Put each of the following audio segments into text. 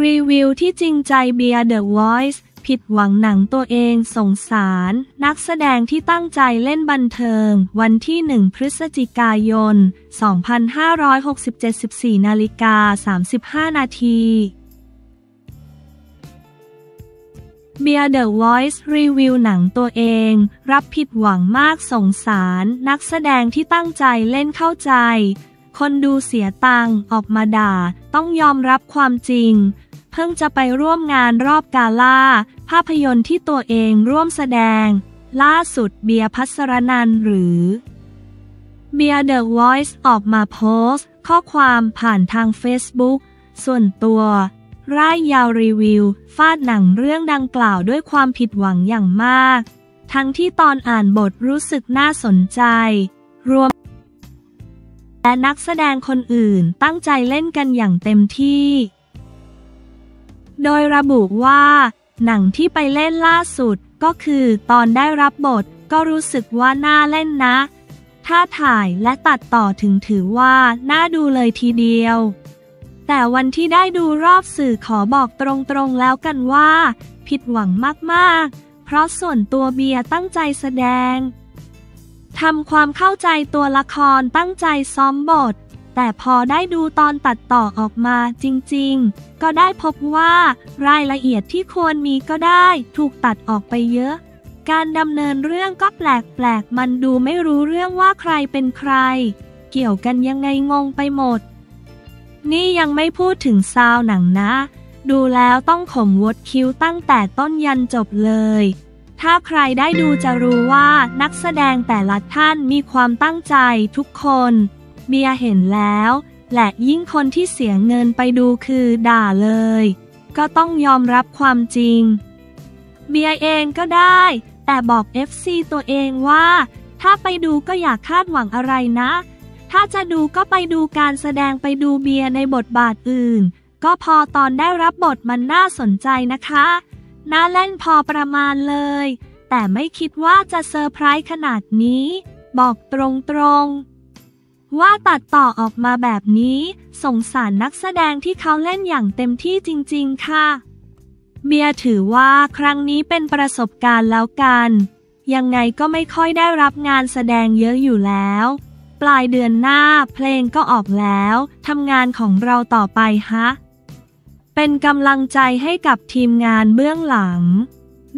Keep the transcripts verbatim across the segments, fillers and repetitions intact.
รีวิวที่จริงใจเบียร์ เดอะวอยซ์ ผิดหวังหนังตัวเองสงสารนักแสดงที่ตั้งใจเล่นบันเทิงวันที่หนึ่งพฤศจิกายนสองพันห้าร้อยหกสิบเจ็ด สิบสี่นาฬิกาสามสิบห้านาทีเบียร์ เดอะวอยซ์ รีวิวหนังตัวเองรับผิดหวังมากสงสารนักแสดงที่ตั้งใจเล่นเข้าใจคนดูเสียตังค์ออกมาด่าต้องยอมรับความจริงเพิ่งจะไปร่วมงานรอบกาล่าภาพยนตร์ที่ตัวเองร่วมแสดงล่าสุดเบียร์ ภัสรนันท์หรือเบียร์ เดอะวอยซ์ ออกมาโพสต์ข้อความผ่านทางเฟซบุ๊กส่วนตัวร่ายยาวรีวิวฟาดหนังเรื่องดังกล่าวด้วยความผิดหวังอย่างมากทั้งที่ตอนอ่านบทรู้สึกน่าสนใจรวมและนักแสดงคนอื่นตั้งใจเล่นกันอย่างเต็มที่โดยระบุว่าหนังที่ไปเล่นล่าสุดก็คือตอนได้รับบทก็รู้สึกว่าน่าเล่นนะถ้าถ่ายและตัดต่อถึงถือว่าน่าดูเลยทีเดียวแต่วันที่ได้ดูรอบสื่อขอบอกตรงๆแล้วกันว่าผิดหวังมากๆเพราะส่วนตัวเบียร์ตั้งใจแสดงทำความเข้าใจตัวละครตั้งใจซ้อมบทแต่พอได้ดูตอนตัดต่อออกมาจริงๆก็ได้พบว่ารายละเอียดที่ควรมีก็ได้ถูกตัดออกไปเยอะการดำเนินเรื่องก็แปลกๆมันดูไม่รู้เรื่องว่าใครเป็นใครเกี่ยวกันยังไงงงไปหมดนี่ยังไม่พูดถึงซาวหนังนะดูแล้วต้องขมวดคิ้วตั้งแต่ต้นยันจบเลยถ้าใครได้ดูจะรู้ว่านักแสดงแต่ละท่านมีความตั้งใจทุกคนเบียร์เห็นแล้วและยิ่งคนที่เสียเงินไปดูคือด่าเลยก็ต้องยอมรับความจริงเบียร์เองก็ได้แต่บอก เอฟ ซี ตัวเองว่าถ้าไปดูก็อย่าคาดหวังอะไรนะถ้าจะดูก็ไปดูการแสดงไปดูเบียร์ในบทบาทอื่นก็พอตอนได้รับบทมันน่าสนใจนะคะน่าเล่นพอประมาณเลยแต่ไม่คิดว่าจะเซอร์ไพรส์ขนาดนี้บอกตรงๆว่าตัดต่อออกมาแบบนี้สงสารนักแสดงที่เขาเล่นอย่างเต็มที่จริงๆค่ะเบียร์ถือว่าครั้งนี้เป็นประสบการณ์แล้วกันยังไงก็ไม่ค่อยได้รับงานแสดงเยอะอยู่แล้วปลายเดือนหน้าเพลงก็ออกแล้วทำงานของเราต่อไปฮะเป็นกำลังใจให้กับทีมงานเบื้องหลัง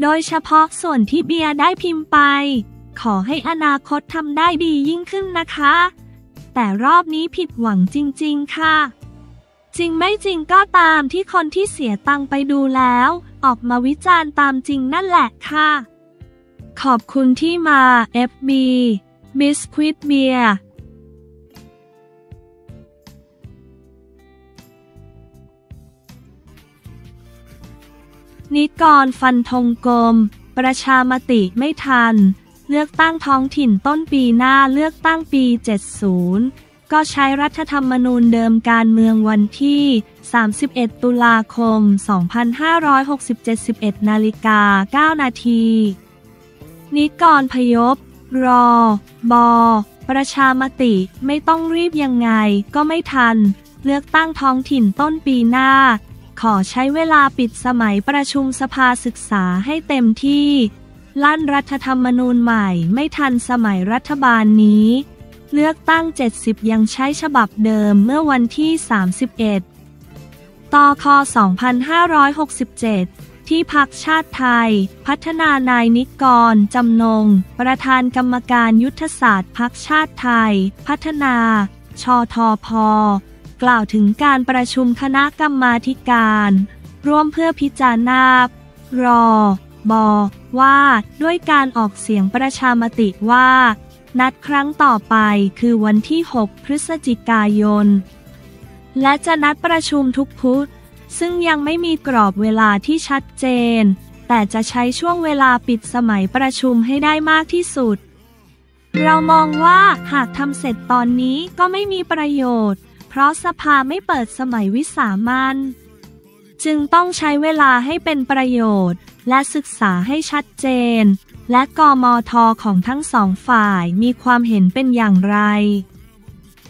โดยเฉพาะส่วนที่เบียร์ได้พิมพ์ไปขอให้อนาคตทำได้ดียิ่งขึ้นนะคะแต่รอบนี้ผิดหวังจริงๆค่ะจริงไม่จริงก็ตามที่คนที่เสียตังค์ไปดูแล้วออกมาวิจารณ์ตามจริงนั่นแหละค่ะขอบคุณที่มา เอฟ บี Bizcuitbeerนิกรฟันธงกลมประชามติไม่ทันเลือกตั้งท้องถิ่นต้นปีหน้าเลือกตั้งปีเจ็ดสิบก็ใช้รัฐธรรมนูญเดิมการเมืองวันที่สามสิบเอ็ดตุลาคมสองพันห้าร้อยหกสิบเจ็ด สิบเอ็ดนาฬิกาเก้านาทีนิกรพยพรอบอประชามติไม่ต้องรีบยังไงก็ไม่ทันเลือกตั้งท้องถิ่นต้นปีหน้าขอใช้เวลาปิดสมัยประชุมสภาศึกษาให้เต็มที่ลั่นรัฐธรรมนูญใหม่ไม่ทันสมัยรัฐบาลนี้เลือกตั้งเจ็ดสิบยังใช้ฉบับเดิมเมื่อวันที่สามสิบเอ็ดตุลาคมสองพันห้าร้อยหกสิบเจ็ดที่พรรคชาติไทยพัฒนานายนิกรจำนงประธานกรรมการยุทธศาสตร์พรรคชาติไทยพัฒนาชทพ.กล่าวถึงการประชุมคณะกรรมาธิการร่วมเพื่อพิจารณารอบอว่าด้วยการออกเสียงประชามติว่านัดครั้งต่อไปคือวันที่หกพฤศจิกายนและจะนัดประชุมทุกพุธซึ่งยังไม่มีกรอบเวลาที่ชัดเจนแต่จะใช้ช่วงเวลาปิดสมัยประชุมให้ได้มากที่สุดเรามองว่าหากทำเสร็จตอนนี้ก็ไม่มีประโยชน์เพราะสภาไม่เปิดสมัยวิสามัญจึงต้องใช้เวลาให้เป็นประโยชน์และศึกษาให้ชัดเจนและกมธ.ของทั้งสองฝ่ายมีความเห็นเป็นอย่างไร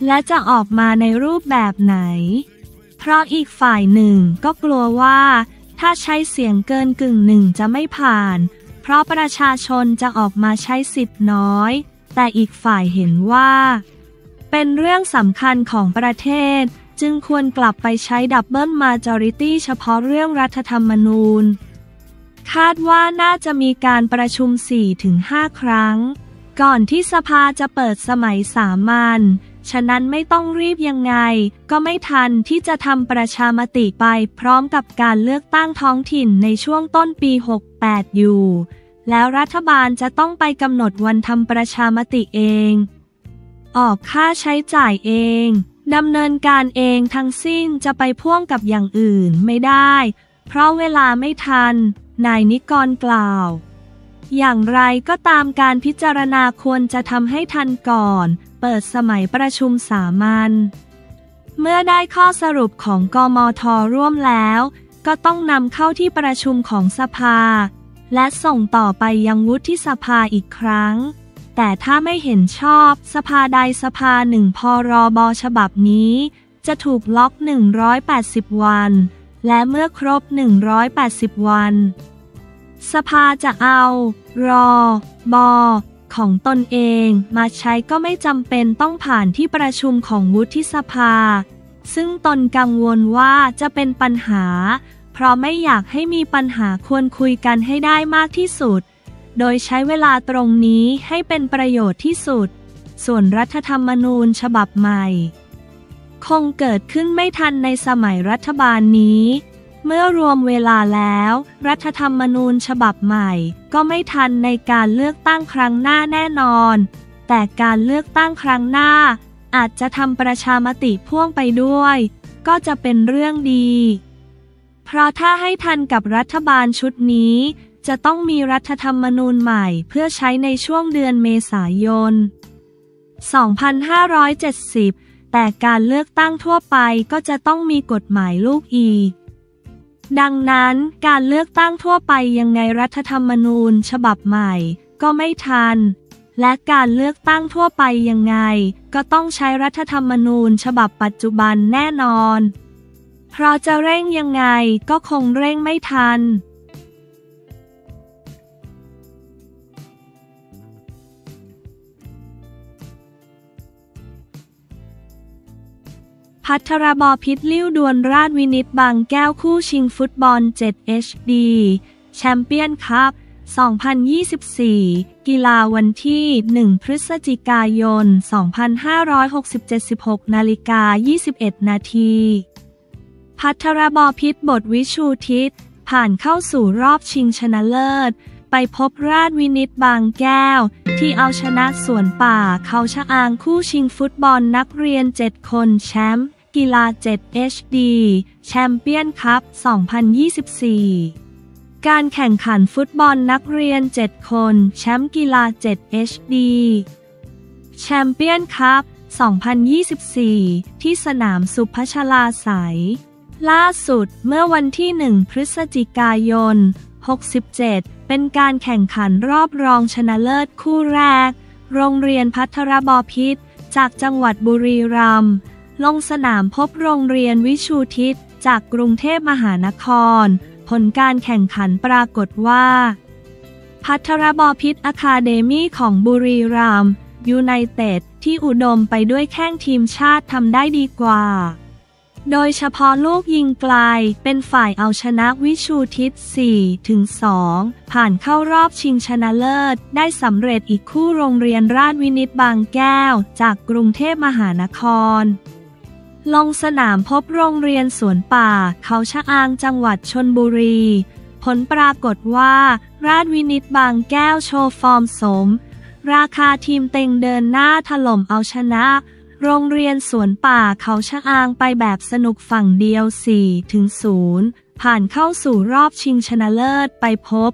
และจะออกมาในรูปแบบไหนพ เพราะอีกฝ่ายหนึ่งก็กลัวว่าถ้าใช้เสียงเกินกึ่งหนึ่งจะไม่ผ่านเพราะประชาชนจะออกมาใช้สิทธิ์น้อยแต่อีกฝ่ายเห็นว่าเป็นเรื่องสำคัญของประเทศจึงควรกลับไปใช้ดับเบิลมาจอริตี้เฉพาะเรื่องรัฐธรรมนูญคาดว่าน่าจะมีการประชุม สี่ถึงห้า ครั้งก่อนที่สภาจะเปิดสมัยสามัญฉะนั้นไม่ต้องรีบยังไงก็ไม่ทันที่จะทำประชามติไปพร้อมกับการเลือกตั้งท้องถิ่นในช่วงต้นปีหกแปดอยู่แล้วรัฐบาลจะต้องไปกำหนดวันทำประชามติเองออกค่าใช้จ่ายเองดำเนินการเองทั้งสิ้นจะไปพ่วงกับอย่างอื่นไม่ได้เพราะเวลาไม่ทันนายนิกรกล่าวอย่างไรก็ตามการพิจารณาควรจะทำให้ทันก่อนเปิดสมัยประชุมสามัญเมื่อได้ข้อสรุปของกมธ.ร่วมแล้วก็ต้องนำเข้าที่ประชุมของสภาและส่งต่อไปยังวุฒิสภาอีกครั้งแต่ถ้าไม่เห็นชอบสภาใดสภาหนึ่งพรบ.ฉบับนี้จะถูกล็อกหนึ่งร้อยแปดสิบวันและเมื่อครบหนึ่งร้อยแปดสิบวันสภาจะเอารบ.ของตนเองมาใช้ก็ไม่จำเป็นต้องผ่านที่ประชุมของวุฒิสภาซึ่งตนกังวลว่าจะเป็นปัญหาเพราะไม่อยากให้มีปัญหาควรคุยกันให้ได้มากที่สุดโดยใช้เวลาตรงนี้ให้เป็นประโยชน์ที่สุดส่วนรัฐธรรมนูญฉบับใหม่คงเกิดขึ้นไม่ทันในสมัยรัฐบาลนี้เมื่อรวมเวลาแล้วรัฐธรรมนูญฉบับใหม่ก็ไม่ทันในการเลือกตั้งครั้งหน้าแน่นอนแต่การเลือกตั้งครั้งหน้าอาจจะทำประชามติพ่วงไปด้วยก็จะเป็นเรื่องดีเพราะถ้าให้ทันกับรัฐบาลชุดนี้จะต้องมีรัฐธรรมนูญใหม่เพื่อใช้ในช่วงเดือนเมษายนสองพันห้าร้อยเจ็ดสิบแต่การเลือกตั้งทั่วไปก็จะต้องมีกฎหมายลูกอีกดังนั้นการเลือกตั้งทั่วไปยังไงรัฐธรรมนูญฉบับใหม่ก็ไม่ทันและการเลือกตั้งทั่วไปยังไงก็ต้องใช้รัฐธรรมนูญฉบับปัจจุบันแน่นอนเพราะจะเร่งยังไงก็คงเร่งไม่ทันภัทรบพิตรลิ่วดวลราชวินิตบางแก้วคู่ชิงฟุตบอล เจ็ด เอช ดี แชมเปี้ยนคัพ สองพันยี่สิบสี่ กีฬาวันที่ หนึ่ง พฤศจิกายน สองพันห้าร้อยหกสิบเจ็ด สิบหก นาฬิกา ยี่สิบเอ็ด นาทีภัทรบพิตรบทวิชูทิศผ่านเข้าสู่รอบชิงชนะเลิศไปพบราชวินิตบางแก้วที่เอาชนะสวนป่าเขาชะอางคู่ชิงฟุตบอลนักเรียนเจ็ดคนแชมป์กีฬา เจ็ด เอช ดี แชมเปี้ยนคัพ สองพันยี่สิบสี่ การแข่งขันฟุตบอลนักเรียนเจ็ดคนแชมป์กีฬา เจ็ด เอช ดี แชมเปี้ยนคัพ สองพันยี่สิบสี่ ที่สนามสุพัชลาไสยล่าสุดเมื่อวันที่ หนึ่ง พฤศจิกายน หกสิบเจ็ด เป็นการแข่งขันรอบรองชนะเลิศคู่แรกโรงเรียนภัทรบพิตรจากจังหวัดบุรีรัมย์ลงสนามพบโรงเรียนวิชูทิศจากกรุงเทพมหานครผลการแข่งขันปรากฏว่าภัทรบพิตรอะคาเดมี่ของบุรีรัมย์ยูไนเต็ดที่อุดมไปด้วยแข้งทีมชาติทำได้ดีกว่าโดยเฉพาะลูกยิงไกลเป็นฝ่ายเอาชนะวิชูทิศ สี่ถึงสอง ผ่านเข้ารอบชิงชนะเลิศได้สำเร็จอีกคู่โรงเรียนราชวินิตบางแก้วจากกรุงเทพมหานครลงสนามพบโรงเรียนสวนป่าเขาชะอางจังหวัดชลบุรีผลปรากฏว่าราชวินิตบางแก้วโชว์ฟอร์มสมราคาทีมเต็งเดินหน้าถล่มเอาชนะโรงเรียนสวนป่าเขาชะอางไปแบบสนุกฝั่งเดียว สี่ถึงศูนย์ ผ่านเข้าสู่รอบชิงชนะเลิศไปพบ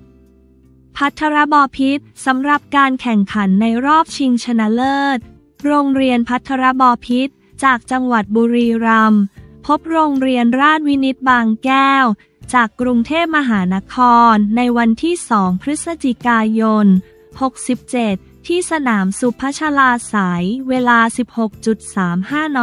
ภัทรบพิตรสำหรับการแข่งขันในรอบชิงชนะเลิศโรงเรียนภัทรบพิตรจากจังหวัดบุรีรัมย์พบโรงเรียนราชวินิตบางแก้วจากกรุงเทพมหานครในวันที่ สอง พฤศจิกายน หกสิบเจ็ดที่สนามสุพัชลาไสยเวลา สิบหกจุดสามห้าน